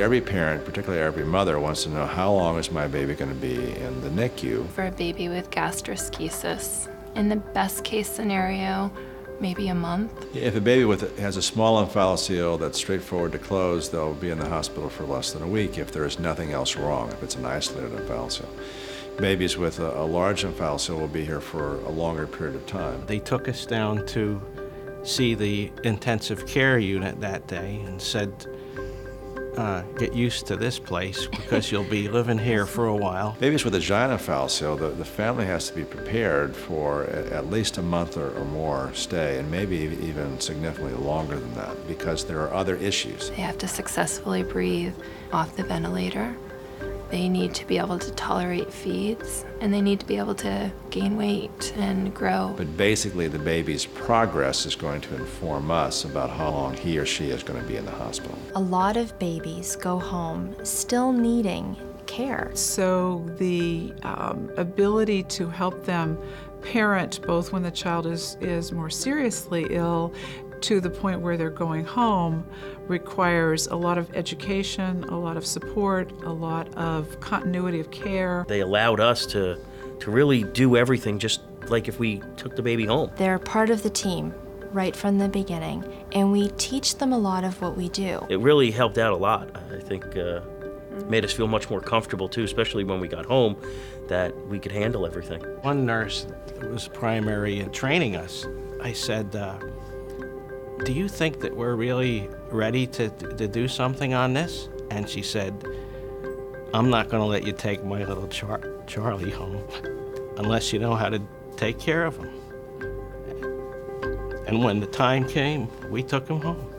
Every parent, particularly every mother, wants to know how long is my baby going to be in the NICU. For a baby with gastroschisis, in the best case scenario, maybe a month. If a baby has a small omphalocele that's straightforward to close, they'll be in the hospital for less than a week if there is nothing else wrong, if it's an isolated omphalocele. Babies with a large omphalocele will be here for a longer period of time. They took us down to see the intensive care unit that day and said, get used to this place because you'll be living here for a while. Babies with a giant omphalocele, the family has to be prepared for at least a month or more stay, and maybe even significantly longer than that because there are other issues. They have to successfully breathe off the ventilator. They need to be able to tolerate feeds, and they need to be able to gain weight and grow. But basically, the baby's progress is going to inform us about how long he or she is going to be in the hospital. A lot of babies go home still needing care. So the ability to help them parent, both when the child is more seriously ill to the point where they're going home, requires a lot of education, a lot of support, a lot of continuity of care. They allowed us to really do everything just like if we took the baby home. They're part of the team right from the beginning, and we teach them a lot of what we do. It really helped out a lot. I think made us feel much more comfortable too, especially when we got home, that we could handle everything. One nurse that was primary in training us, I said, do you think that we're really ready to do something on this? And she said, I'm not going to let you take my little Charlie home unless you know how to take care of him. And when the time came, we took him home.